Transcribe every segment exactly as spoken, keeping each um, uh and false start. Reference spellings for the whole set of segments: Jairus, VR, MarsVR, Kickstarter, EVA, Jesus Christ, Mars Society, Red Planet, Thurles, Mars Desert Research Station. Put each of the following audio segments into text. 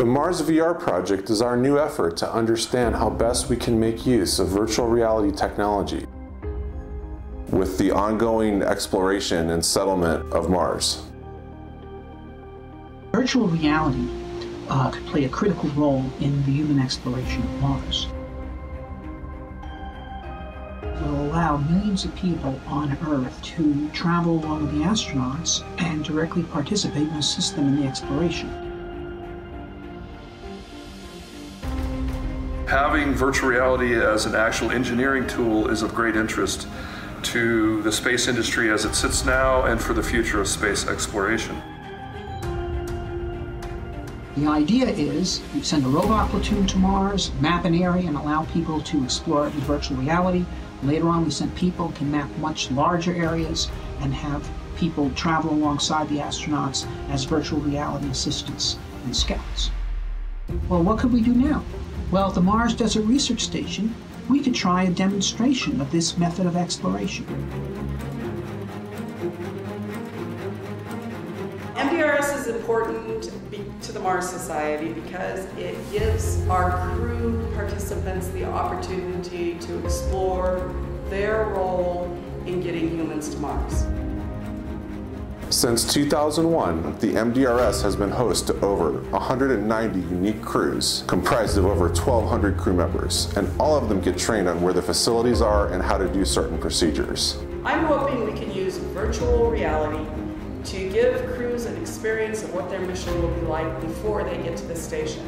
The Mars V R project is our new effort to understand how best we can make use of virtual reality technology with the ongoing exploration and settlement of Mars. Virtual reality uh, could play a critical role in the human exploration of Mars. It will allow millions of people on Earth to travel along with the astronauts and directly participate and assist them in the exploration. Having virtual reality as an actual engineering tool is of great interest to the space industry as it sits now and for the future of space exploration. The idea is you send a robot platoon to Mars, map an area, and allow people to explore it with virtual reality. Later on, we send people to map much larger areas and have people travel alongside the astronauts as virtual reality assistants and scouts. Well, what could we do now? Well, at the Mars Desert Research Station, we could try a demonstration of this method of exploration. M D R S is important to the Mars Society because it gives our crew participants the opportunity to explore their role in getting humans to Mars. Since two thousand one, the M D R S has been host to over one hundred ninety unique crews, comprised of over twelve hundred crew members, and all of them get trained on where the facilities are and how to do certain procedures. I'm hoping we can use virtual reality to give crews an experience of what their mission will be like before they get to the station.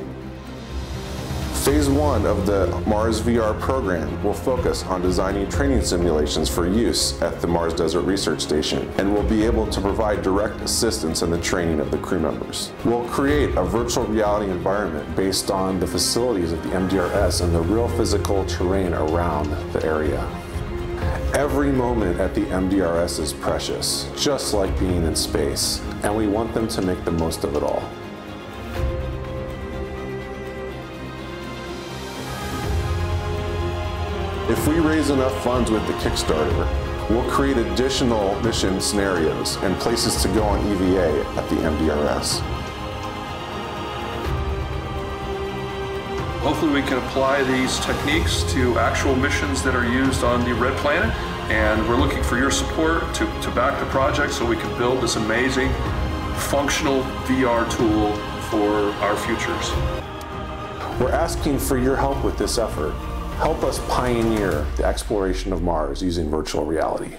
Phase one of the Mars V R program will focus on designing training simulations for use at the Mars Desert Research Station, and will be able to provide direct assistance in the training of the crew members. We'll create a virtual reality environment based on the facilities of the M D R S and the real physical terrain around the area. Every moment at the M D R S is precious, just like being in space, and we want them to make the most of it all. If we raise enough funds with the Kickstarter, we'll create additional mission scenarios and places to go on E V A at the M D R S. Hopefully we can apply these techniques to actual missions that are used on the Red Planet, and we're looking for your support to, to back the project so we can build this amazing functional V R tool for our futures. We're asking for your help with this effort. Help us pioneer the exploration of Mars using virtual reality.